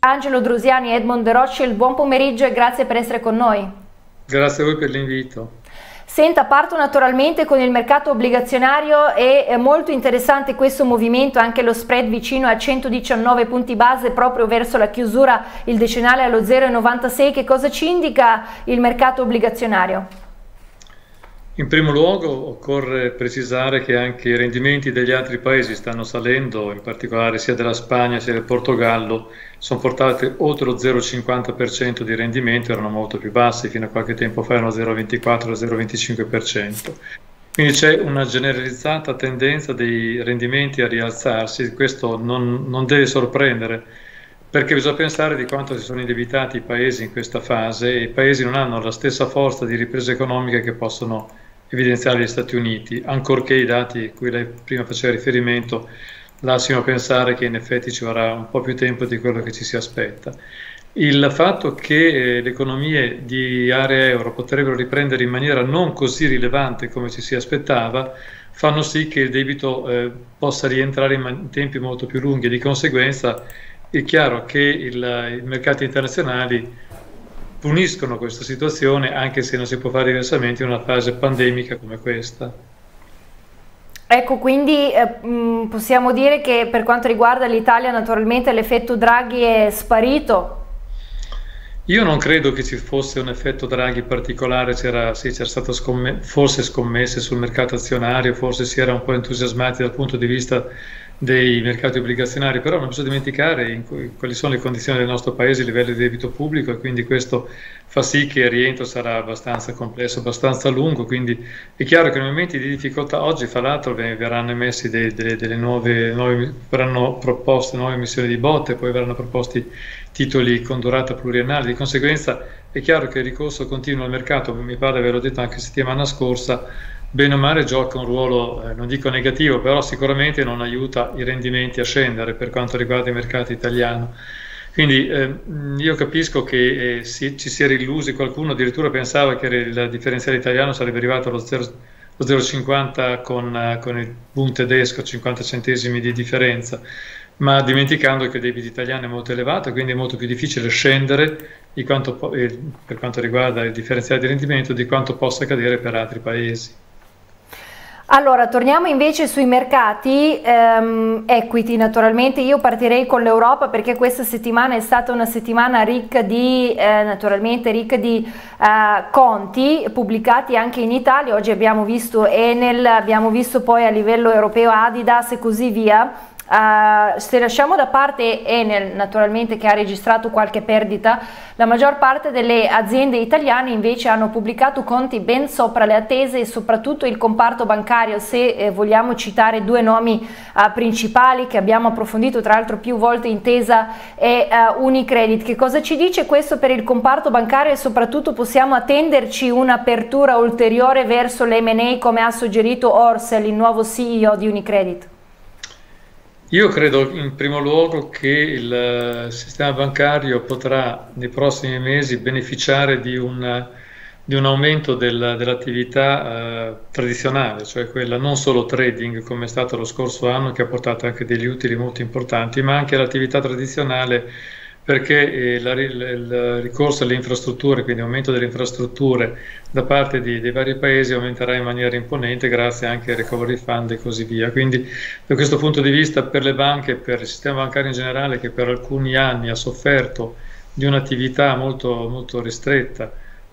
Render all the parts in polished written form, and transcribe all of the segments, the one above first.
Angelo Drusiani e Edmond de Rothschild, buon pomeriggio e grazie per essere con noi. Grazie a voi per l'invito. Senta, parto naturalmente con il mercato obbligazionario, è molto interessante questo movimento, anche lo spread vicino a 119 punti base proprio verso la chiusura, il decennale allo 0,96, che cosa ci indica il mercato obbligazionario? In primo luogo occorre precisare che anche i rendimenti degli altri paesi stanno salendo, in particolare sia della Spagna sia del Portogallo, sono portate oltre lo 0,50% di rendimento, erano molto più bassi, fino a qualche tempo fa erano 0,24 0,25%. Quindi c'è una generalizzata tendenza dei rendimenti a rialzarsi, questo non deve sorprendere, perché bisogna pensare di quanto si sono indebitati i paesi in questa fase e i paesi non hanno la stessa forza di ripresa economica che possono evidenziare gli Stati Uniti, ancorché i dati a cui lei prima faceva riferimento lasciano pensare che in effetti ci vorrà un po' più tempo di quello che ci si aspetta. Il fatto che le economie di area euro potrebbero riprendere in maniera non così rilevante come ci si aspettava fanno sì che il debito possa rientrare in tempi molto più lunghi e di conseguenza è chiaro che i mercati internazionali puniscono questa situazione, anche se non si può fare diversamente in una fase pandemica come questa. Ecco, quindi possiamo dire che per quanto riguarda l'Italia naturalmente l'effetto Draghi è sparito? Io non credo che ci fosse un effetto Draghi particolare, c'era stato forse scommesse sul mercato azionario, forse si era un po' entusiasmati dal punto di vista dei mercati obbligazionari, però non bisogna dimenticare quali sono le condizioni del nostro paese a livello di debito pubblico e quindi questo fa sì che il rientro sarà abbastanza complesso, abbastanza lungo, quindi è chiaro che nei momenti di difficoltà, oggi fra l'altro verranno emessi verranno proposte nuove emissioni di botte, poi verranno proposti titoli con durata pluriennale, di conseguenza è chiaro che il ricorso continuo al mercato, mi pare ve l'ho detto anche settimana scorsa, bene o male gioca un ruolo, non dico negativo, però sicuramente non aiuta i rendimenti a scendere per quanto riguarda il mercato italiano. Quindi io capisco che ci si era illusi, qualcuno addirittura pensava che il differenziale italiano sarebbe arrivato allo 0,50 con il Bund tedesco, 50 centesimi di differenza, ma dimenticando che il debito italiano è molto elevato e quindi è molto più difficile scendere di quanto, per quanto riguarda il differenziale di rendimento, di quanto possa accadere per altri paesi. Allora, torniamo invece sui mercati equity, naturalmente io partirei con l'Europa perché questa settimana è stata una settimana ricca di, conti pubblicati anche in Italia, oggi abbiamo visto Enel, abbiamo visto poi a livello europeo Adidas e così via. Se lasciamo da parte Enel naturalmente che ha registrato qualche perdita, la maggior parte delle aziende italiane invece hanno pubblicato conti ben sopra le attese e soprattutto il comparto bancario, se vogliamo citare due nomi principali che abbiamo approfondito tra l'altro più volte, Intesa e Unicredit. Che cosa ci dice questo per il comparto bancario e soprattutto possiamo attenderci un'apertura ulteriore verso l'M&A come ha suggerito Orsel, il nuovo CEO di Unicredit? Io credo in primo luogo che il sistema bancario potrà nei prossimi mesi beneficiare di un aumento dell'attività tradizionale, cioè quella non solo trading come è stato lo scorso anno che ha portato anche degli utili molto importanti, ma anche l'attività tradizionale perché il ricorso alle infrastrutture, quindi l'aumento delle infrastrutture da parte dei vari paesi aumenterà in maniera imponente grazie anche ai recovery fund e così via. Quindi da questo punto di vista per le banche, per il sistema bancario in generale che per alcuni anni ha sofferto di un'attività molto, molto ristretta,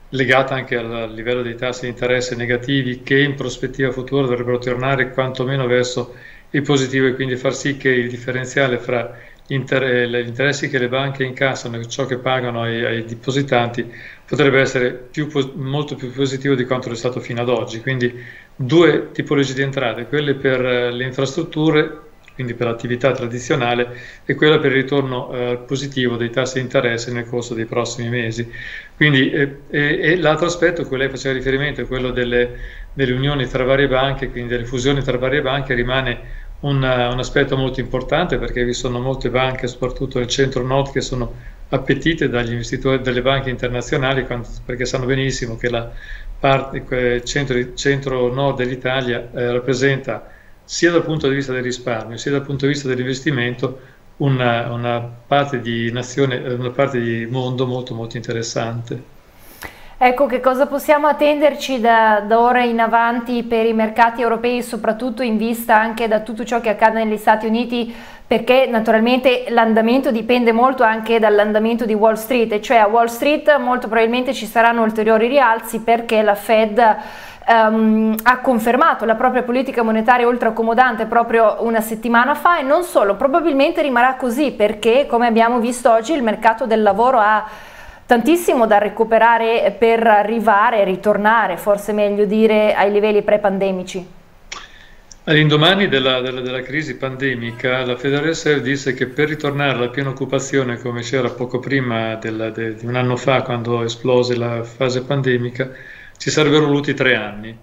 legata anche al livello dei tassi di interesse negativi che in prospettiva futura dovrebbero tornare quantomeno verso il positivo e quindi far sì che il differenziale fra gli interessi che le banche incassano e ciò che pagano ai depositanti potrebbe essere molto più positivo di quanto è stato fino ad oggi. Quindi due tipologie di entrate, quelle per le infrastrutture, quindi per l'attività tradizionale, e quella per il ritorno positivo dei tassi di interesse nel corso dei prossimi mesi. Quindi l'altro aspetto a cui lei faceva riferimento è quello delle unioni tra varie banche, quindi delle fusioni tra varie banche, rimane un aspetto molto importante perché vi sono molte banche, soprattutto nel centro-nord, che sono appetite dagli investitori delle banche internazionali perché sanno benissimo che la parte centro-nord dell'Italia rappresenta sia dal punto di vista del risparmio sia dal punto di vista dell'investimento una parte di nazione, una parte di mondo molto molto interessante. Ecco, che cosa possiamo attenderci da ora in avanti per i mercati europei, soprattutto in vista anche da tutto ciò che accade negli Stati Uniti, perché naturalmente l'andamento dipende molto anche dall'andamento di Wall Street, e cioè a Wall Street molto probabilmente ci saranno ulteriori rialzi perché la Fed ha confermato la propria politica monetaria ultraccomodante proprio una settimana fa, e non solo, probabilmente rimarrà così perché, come abbiamo visto oggi, il mercato del lavoro ha tantissimo da recuperare per arrivare, ritornare, forse meglio dire, ai livelli pre-pandemici. All'indomani della crisi pandemica, la Federal Reserve disse che per ritornare alla piena occupazione, come c'era poco prima di un anno fa quando esplose la fase pandemica, ci sarebbero voluti 3 anni.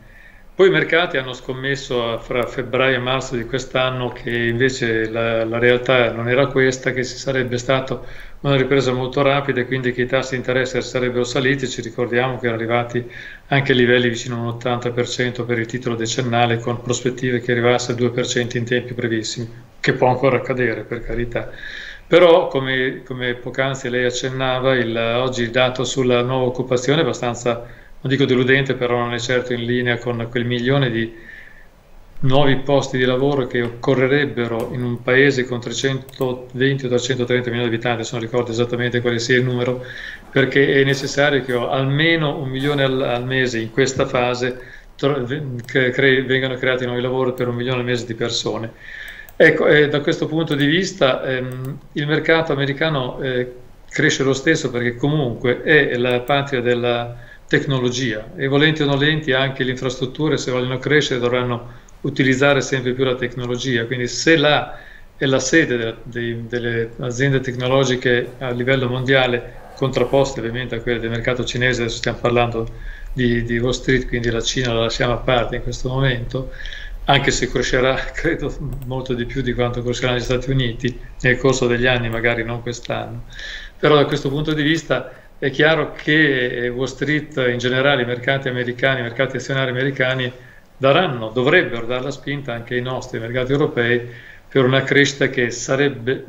Poi i mercati hanno scommesso fra febbraio e marzo di quest'anno che invece la realtà non era questa, che ci sarebbe stata una ripresa molto rapida e quindi che i tassi di interesse sarebbero saliti. Ci ricordiamo che erano arrivati anche a livelli vicino a un 80% per il titolo decennale, con prospettive che arrivasse al 2% in tempi brevissimi, che può ancora accadere, per carità. Però, come poc'anzi lei accennava, oggi il dato sulla nuova occupazione è abbastanza, non dico deludente, però non è certo in linea con quel milione di nuovi posti di lavoro che occorrerebbero in un paese con 320 o 330 milioni di abitanti, se non ricordo esattamente quale sia il numero, perché è necessario che almeno 1 milione al mese in questa fase vengano creati nuovi lavori per 1 milione al mese di persone. Ecco, da questo punto di vista il mercato americano cresce lo stesso, perché comunque è la patria della tecnologia, e volenti o nolenti anche le infrastrutture, se vogliono crescere, dovranno utilizzare sempre più la tecnologia. Quindi se là è la sede delle aziende tecnologiche a livello mondiale, contrapposte ovviamente a quelle del mercato cinese, adesso stiamo parlando di Wall Street, quindi la Cina la lasciamo a parte in questo momento, anche se crescerà credo molto di più di quanto cresceranno gli Stati Uniti nel corso degli anni, magari non quest'anno. Però da questo punto di vista è chiaro che Wall Street, in generale i mercati americani, i mercati azionari americani dovrebbero dare la spinta anche ai nostri mercati europei per una crescita che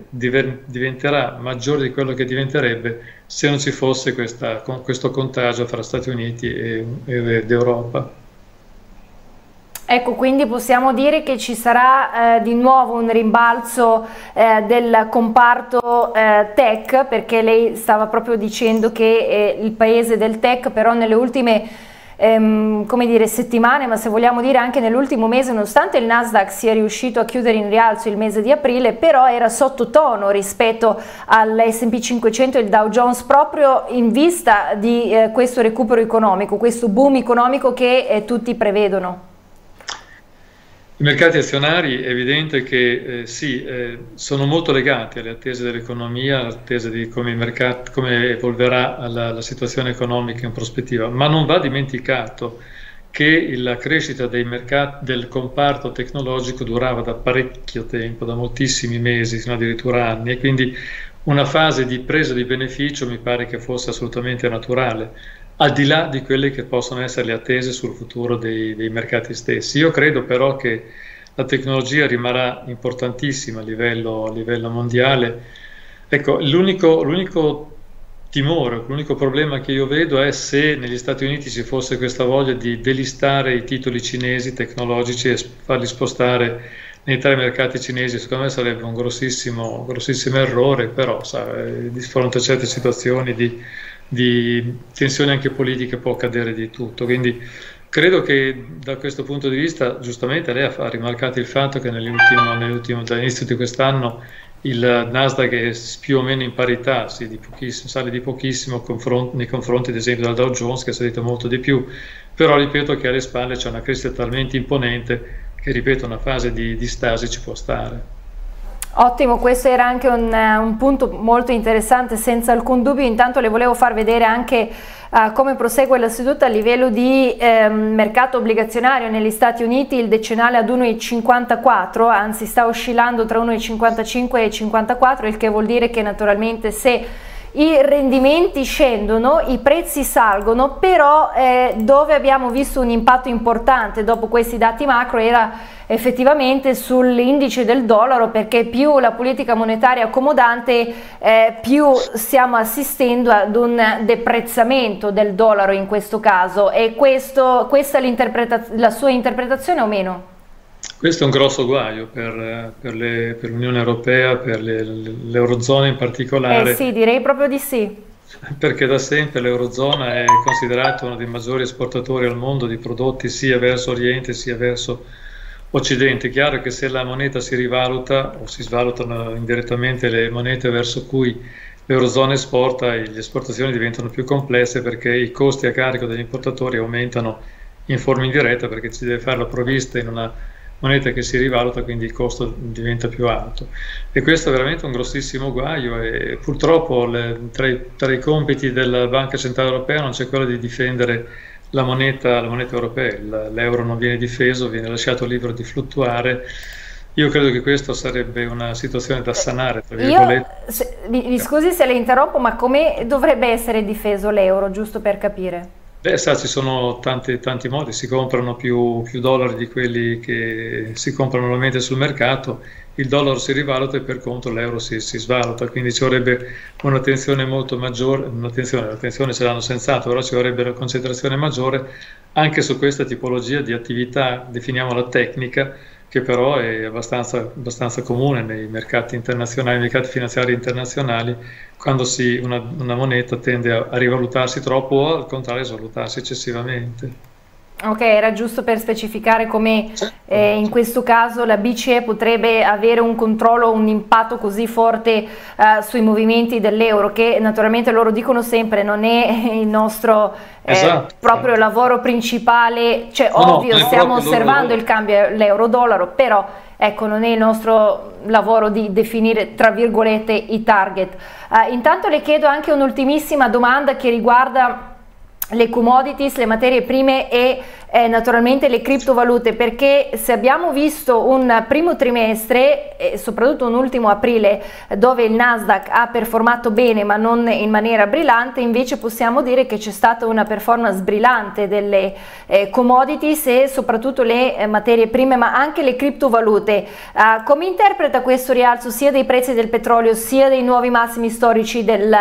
diventerà maggiore di quello che diventerebbe se non ci fosse questo contagio fra Stati Uniti ed Europa. Ecco, quindi possiamo dire che ci sarà di nuovo un rimbalzo del comparto tech, perché lei stava proprio dicendo che il paese del tech però nelle ultime come dire, settimane, ma se vogliamo dire anche nell'ultimo mese, nonostante il Nasdaq sia riuscito a chiudere in rialzo il mese di aprile, però era sottotono rispetto all'S&P 500 e il Dow Jones, proprio in vista di questo recupero economico, questo boom economico che tutti prevedono. I mercati azionari è evidente che sono molto legati alle attese dell'economia, alle attese di come evolverà la situazione economica in prospettiva, ma non va dimenticato che la crescita dei mercati del comparto tecnologico durava da parecchio tempo, da moltissimi mesi, fino addirittura anni, e quindi una fase di presa di beneficio mi pare che fosse assolutamente naturale, al di là di quelle che possono essere le attese sul futuro dei mercati stessi. Io credo però che la tecnologia rimarrà importantissima a livello mondiale. Ecco, l'unico timore, l'unico problema che io vedo è se negli Stati Uniti ci fosse questa voglia di delistare i titoli cinesi tecnologici e farli spostare nei 3 mercati cinesi. Secondo me sarebbe un grossissimo errore, però di fronte a certe situazioni di tensioni anche politiche può accadere di tutto, quindi credo che da questo punto di vista, giustamente lei ha rimarcato il fatto che dall'inizio di quest'anno il Nasdaq è più o meno in parità, sale di pochissimo nei confronti ad esempio del Dow Jones, che è salito molto di più, però ripeto che alle spalle c'è una crescita talmente imponente che, ripeto, una fase di stasi ci può stare. Ottimo, questo era anche un punto molto interessante, senza alcun dubbio. Intanto le volevo far vedere anche come prosegue la seduta a livello di mercato obbligazionario negli Stati Uniti. Il decennale ad 1,54, anzi sta oscillando tra 1,55 e 54, il che vuol dire che naturalmente se i rendimenti scendono, i prezzi salgono, però dove abbiamo visto un impatto importante dopo questi dati macro era effettivamente sull'indice del dollaro, perché più la politica monetaria accomodante più stiamo assistendo ad un deprezzamento del dollaro in questo caso. E questa è la sua interpretazione o meno? Questo è un grosso guaio per l'Unione Europea, per l'Eurozona in particolare. Sì, direi proprio di sì. Perché da sempre l'Eurozona è considerata uno dei maggiori esportatori al mondo di prodotti sia verso Oriente sia verso Occidente. È chiaro che se la moneta si rivaluta o si svalutano indirettamente le monete verso cui l'Eurozona esporta, le esportazioni diventano più complesse perché i costi a carico degli importatori aumentano in forma indiretta perché si deve fare la provvista in una moneta che si rivaluta, quindi il costo diventa più alto, e questo è veramente un grossissimo guaio. E purtroppo tra i compiti della Banca Centrale Europea non c'è quello di difendere la moneta europea. L'euro non viene difeso, viene lasciato libero di fluttuare. Io credo che questa sarebbe una situazione da sanare, tra virgolette. Mi scusi se le interrompo, ma come dovrebbe essere difeso l'euro, giusto per capire? Beh, sa, ci sono tanti modi, si comprano più dollari di quelli che si comprano normalmente sul mercato, il dollaro si rivaluta e per contro l'euro si svaluta, quindi ci vorrebbe un'attenzione molto maggiore, l'attenzione ce l'hanno senz'altro, però ci vorrebbe una concentrazione maggiore anche su questa tipologia di attività, definiamola tecnica, che però è abbastanza comune nei mercati internazionali, nei mercati finanziari internazionali, quando una moneta tende a rivalutarsi troppo o al contrario a svalutarsi eccessivamente. Ok, era giusto per specificare come in questo caso la BCE potrebbe avere un controllo, un impatto così forte sui movimenti dell'euro, che naturalmente loro dicono sempre non è il nostro proprio lavoro principale, cioè no, ovvio stiamo osservando il cambio l'euro-dollaro, però ecco, non è il nostro lavoro di definire tra virgolette i target. Intanto le chiedo anche un'ultimissima domanda che riguarda le commodities, le materie prime e naturalmente le criptovalute, perché se abbiamo visto un primo trimestre e soprattutto un ultimo aprile dove il Nasdaq ha performato bene ma non in maniera brillante, invece possiamo dire che c'è stata una performance brillante delle commodities e soprattutto le materie prime ma anche le criptovalute. Come interpreta questo rialzo sia dei prezzi del petrolio sia dei nuovi massimi storici del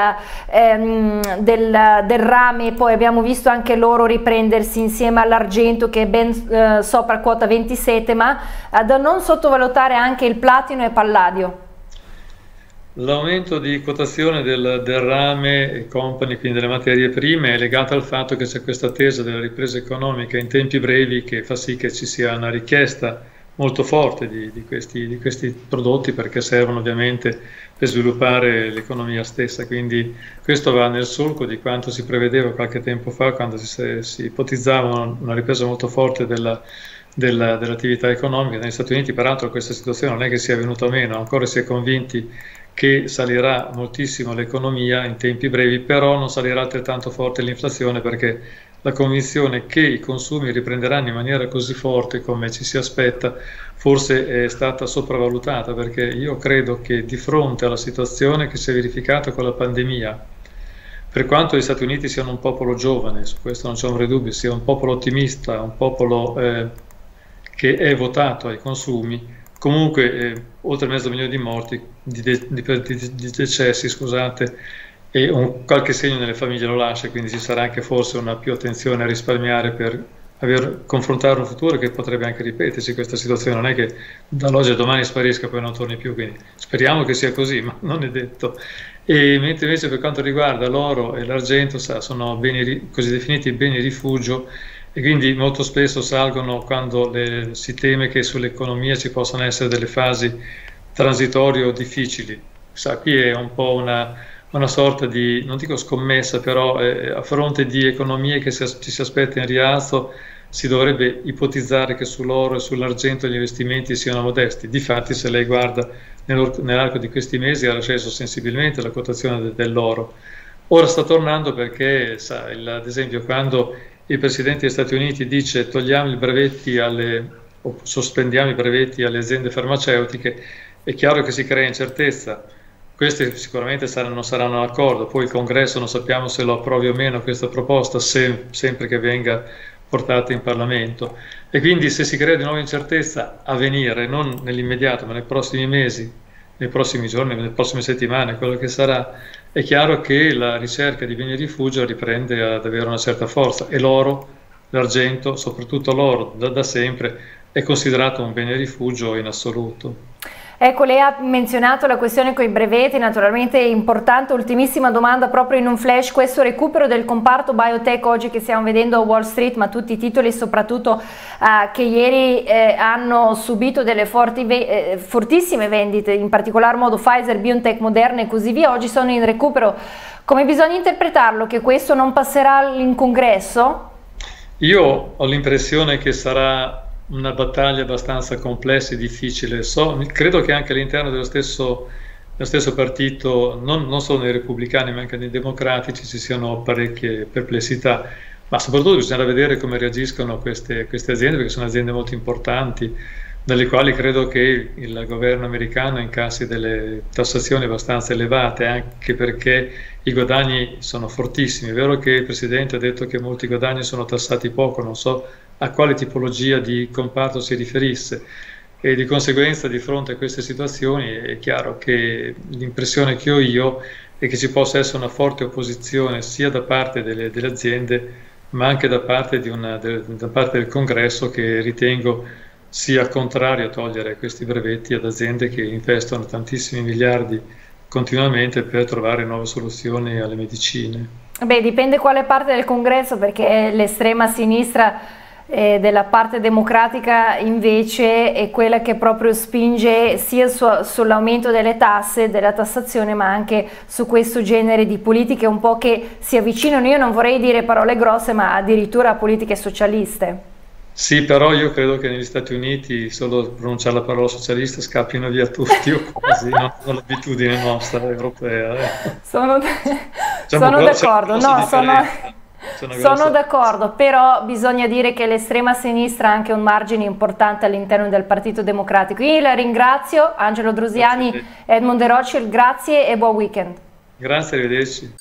rame? Poi abbiamo visto anche l'oro riprendersi insieme all'argento, che è ben sopra quota 27, ma da non sottovalutare anche il platino e palladio. L'aumento di quotazione del rame e company, quindi delle materie prime, è legato al fatto che c'è questa attesa della ripresa economica in tempi brevi che fa sì che ci sia una richiesta molto forte di questi prodotti, perché servono ovviamente per sviluppare l'economia stessa, quindi questo va nel solco di quanto si prevedeva qualche tempo fa quando si ipotizzava una ripresa molto forte dell'attività economica negli Stati Uniti. Peraltro questa situazione non è che sia venuta meno, ancora si è convinti che salirà moltissimo l'economia in tempi brevi, però non salirà altrettanto forte l'inflazione, perché la convinzione che i consumi riprenderanno in maniera così forte come ci si aspetta forse è stata sopravvalutata, perché io credo che di fronte alla situazione che si è verificata con la pandemia, per quanto gli Stati Uniti siano un popolo giovane, su questo non c'è un dubbio, sia un popolo ottimista, un popolo che è votato ai consumi, comunque oltre mezzo milione di morti, di decessi, scusate, e qualche segno nelle famiglie lo lascia, quindi ci sarà anche forse una più attenzione a risparmiare per confrontare un futuro che potrebbe anche ripetersi. Questa situazione non è che dall'oggi a domani sparisca e poi non torni più, quindi speriamo che sia così, ma non è detto. E mentre invece per quanto riguarda l'oro e l'argento, sono beni così definiti beni rifugio, e quindi molto spesso salgono quando si teme che sull'economia ci possano essere delle fasi transitorie o difficili. Qui è un po' una sorta di, non dico scommessa, però a fronte di economie che ci si aspetta in rialzo, si dovrebbe ipotizzare che sull'oro e sull'argento gli investimenti siano modesti. Difatti, se lei guarda nell'arco di questi mesi, era sceso sensibilmente la quotazione dell'oro. Ora sta tornando perché, ad esempio, quando il Presidente degli Stati Uniti dice togliamo i brevetti o sospendiamo i brevetti alle aziende farmaceutiche, è chiaro che si crea incertezza. Questi sicuramente non saranno d'accordo, poi il congresso non sappiamo se lo approvi o meno questa proposta, sempre che venga portata in Parlamento. E quindi se si crea di nuovo incertezza a venire, non nell'immediato ma nei prossimi mesi, nei prossimi giorni, nelle prossime settimane, quello che sarà, è chiaro che la ricerca di beni rifugio riprende ad avere una certa forza, e l'oro, l'argento, soprattutto l'oro da sempre è considerato un bene rifugio in assoluto. Ecco, lei ha menzionato la questione con i brevetti, naturalmente importante. Ultimissima domanda proprio in un flash: questo recupero del comparto biotech oggi che stiamo vedendo a Wall Street, ma tutti i titoli soprattutto che ieri hanno subito delle fortissime vendite, in particolar modo Pfizer, BioNTech, Moderna e così via, oggi sono in recupero. Come bisogna interpretarlo? Che questo non passerà in congresso? Io ho l'impressione che sarà una battaglia abbastanza complessa e difficile. Credo che anche all'interno dello stesso partito, non solo nei repubblicani ma anche nei democratici, ci siano parecchie perplessità, ma soprattutto bisognerà vedere come reagiscono queste aziende, perché sono aziende molto importanti, dalle quali credo che il governo americano incassi delle tassazioni abbastanza elevate, anche perché i guadagni sono fortissimi. È vero che il Presidente ha detto che molti guadagni sono tassati poco, non so a quale tipologia di comparto si riferisse, e di conseguenza di fronte a queste situazioni è chiaro che l'impressione che ho io è che ci possa essere una forte opposizione sia da parte delle aziende ma anche da parte del congresso, che ritengo sia contrario a togliere questi brevetti ad aziende che investono tantissimi miliardi continuamente per trovare nuove soluzioni alle medicine. Beh, dipende quale parte del congresso, perché l'estrema sinistra della parte democratica invece è quella che proprio spinge sia sull'aumento delle tasse, della tassazione, ma anche su questo genere di politiche un po' che si avvicinano, io non vorrei dire parole grosse, ma addirittura a politiche socialiste. Sì, però io credo che negli Stati Uniti solo pronunciare la parola socialista scappino via tutti o quasi, no? Non l'abitudine nostra europea. Sono d'accordo, no, sono d'accordo, però bisogna dire che l'estrema sinistra ha anche un margine importante all'interno del Partito Democratico. Io la ringrazio, Angelo Drusiani, Edmond de Rothschild, grazie e buon weekend. Grazie, arrivederci.